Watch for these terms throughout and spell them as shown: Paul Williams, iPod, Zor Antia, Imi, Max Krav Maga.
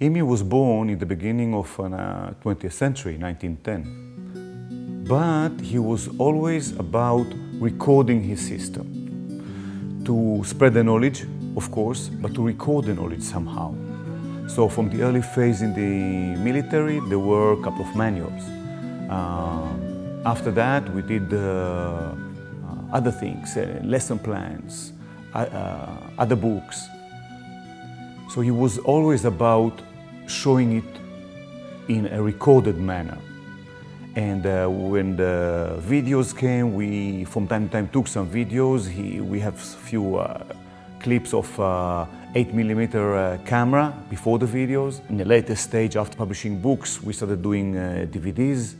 Imi was born in the beginning of the 20th century, 1910. But he was always about recording his system. To spread the knowledge, of course, but to record the knowledge somehow. So from the early phase in the military, there were a couple of manuals. After that, we did other things, lesson plans, other books. So he was always about showing it in a recorded manner. And when the videos came, we from time to time took some videos. We have a few clips of 8mm camera before the videos. In the later stage, after publishing books, we started doing DVDs.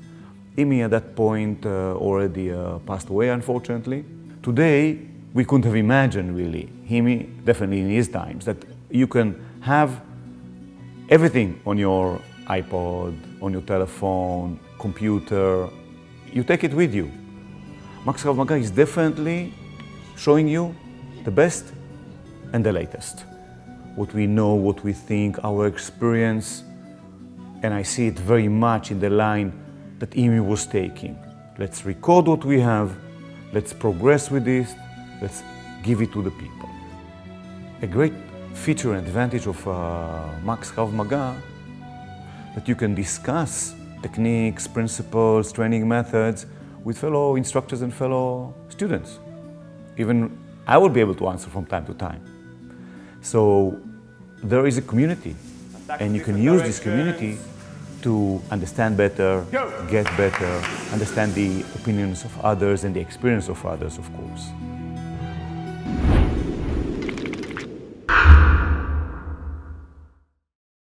Imi at that point already passed away, unfortunately. Today, we couldn't have imagined, really, Imi, definitely in his times, that you can have everything on your iPod, on your telephone, computer. You take it with you. Max Krav Maga is definitely showing you the best and the latest. What we know, what we think, our experience. And I see it very much in the line that Imi was taking. Let's record what we have, let's progress with this, let's give it to the people. A great feature and advantage of Max Krav Maga that you can discuss techniques, principles, training methods with fellow instructors and fellow students. Even I will be able to answer from time to time. So there is a community, and you can use this community to understand better, get better, understand the opinions of others and the experience of others, of course.